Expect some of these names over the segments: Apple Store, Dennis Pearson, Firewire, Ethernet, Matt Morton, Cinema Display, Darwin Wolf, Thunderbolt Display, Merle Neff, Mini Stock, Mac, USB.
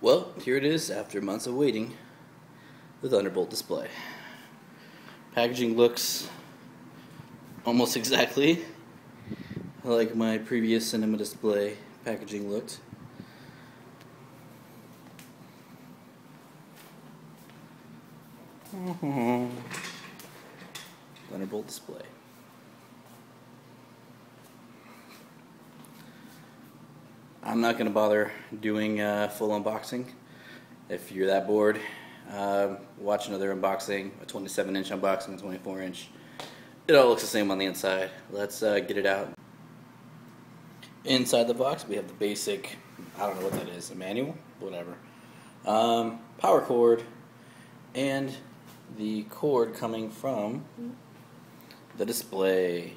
Well, here it is after months of waiting, the Thunderbolt display. Packaging looks almost exactly like my previous cinema display packaging looked. Thunderbolt display. I'm not going to bother doing a full unboxing. If you're that bored, watch another unboxing, a 27-inch unboxing, a 24-inch. It all looks the same on the inside. Let's get it out. Inside the box, we have the basic, I don't know what that is, a manual? Whatever. Power cord, and the cord coming from the display.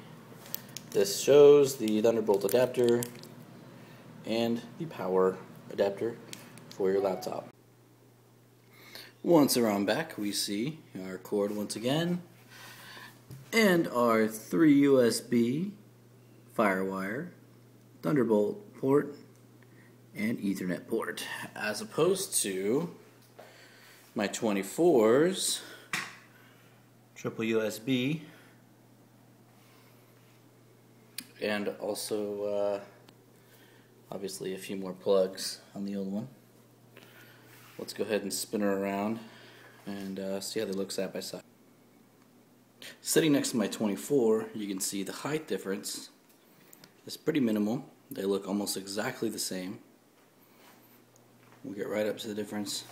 This shows the Thunderbolt adapter and the power adapter for your laptop. Once around back, we see our cord once again and our 3 USB, Firewire, Thunderbolt port, and Ethernet port, as opposed to my 24s, triple USB, and also obviously a few more plugs on the old one. Let's go ahead and spin her around and see how they look side by side. Sitting next to my 24, you can see the height difference is pretty minimal. They look almost exactly the same. We'll get right up to the difference.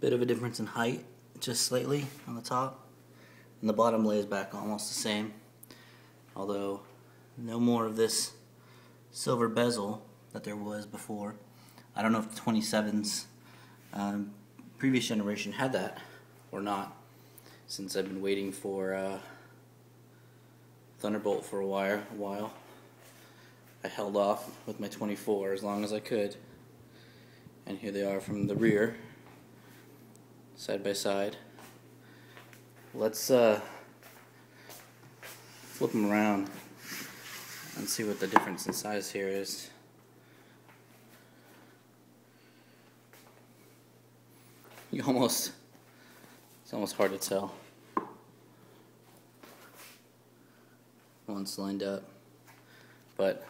Bit of a difference in height, just slightly on the top, and the bottom lays back almost the same, although no more of this silver bezel that there was before. I don't know if the 27s previous generation had that or not, since I've been waiting for Thunderbolt for a while. I held off with my 24 as long as I could, and here they are from the rear, side by side. Let's flip them around and see what the difference in size here is. It's almost hard to tell once lined up. But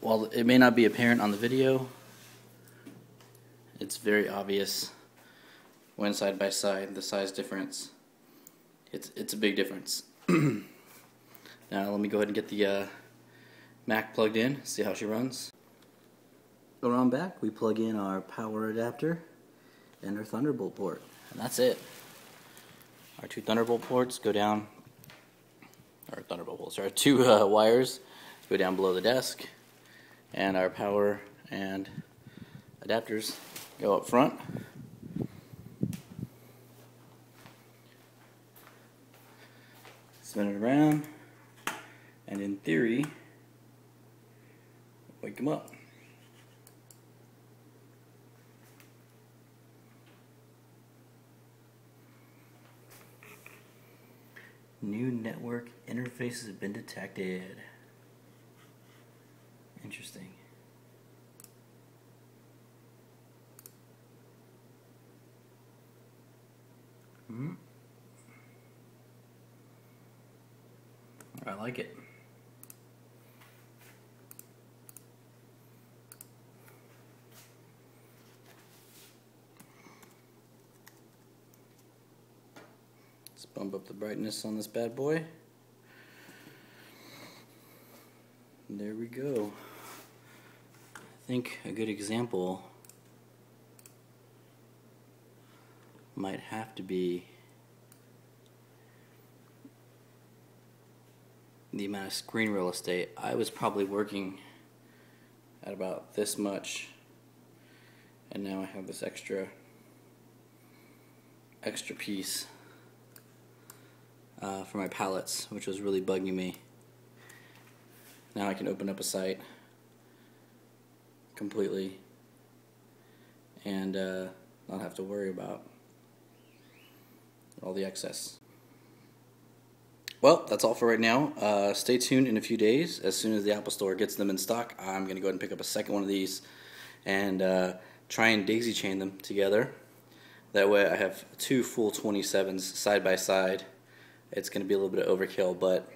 while it may not be apparent on the video, it's very obvious when side by side, the size difference. It's a big difference. Now let me go ahead and get the Mac plugged in, see how she runs. Around back, we plug in our power adapter and our Thunderbolt port, and that's it. Our two Thunderbolt ports go down, or Thunderbolt bolts, our two wires go down below the desk, and our power and adapters go up front. Spin it around. And in theory, wake them up. New network interfaces have been detected. Interesting. I like it. Let's bump up the brightness on this bad boy. There we go. I think a good example might have to be the amount of screen real estate. I was probably working at about this much, and now I have this extra piece for my palettes, which was really bugging me. Now I can open up a site completely and not have to worry about all the excess. Well, that's all for right now. Stay tuned in a few days. As soon as the Apple Store gets them in stock, I'm going to go ahead and pick up a second one of these and try and daisy chain them together. That way I have two full 27s side by side. It's going to be a little bit of overkill, but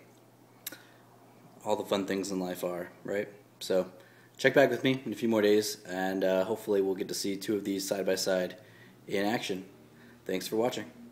all the fun things in life are, right? So check back with me in a few more days, and hopefully we'll get to see two of these side by side in action. Thanks for watching.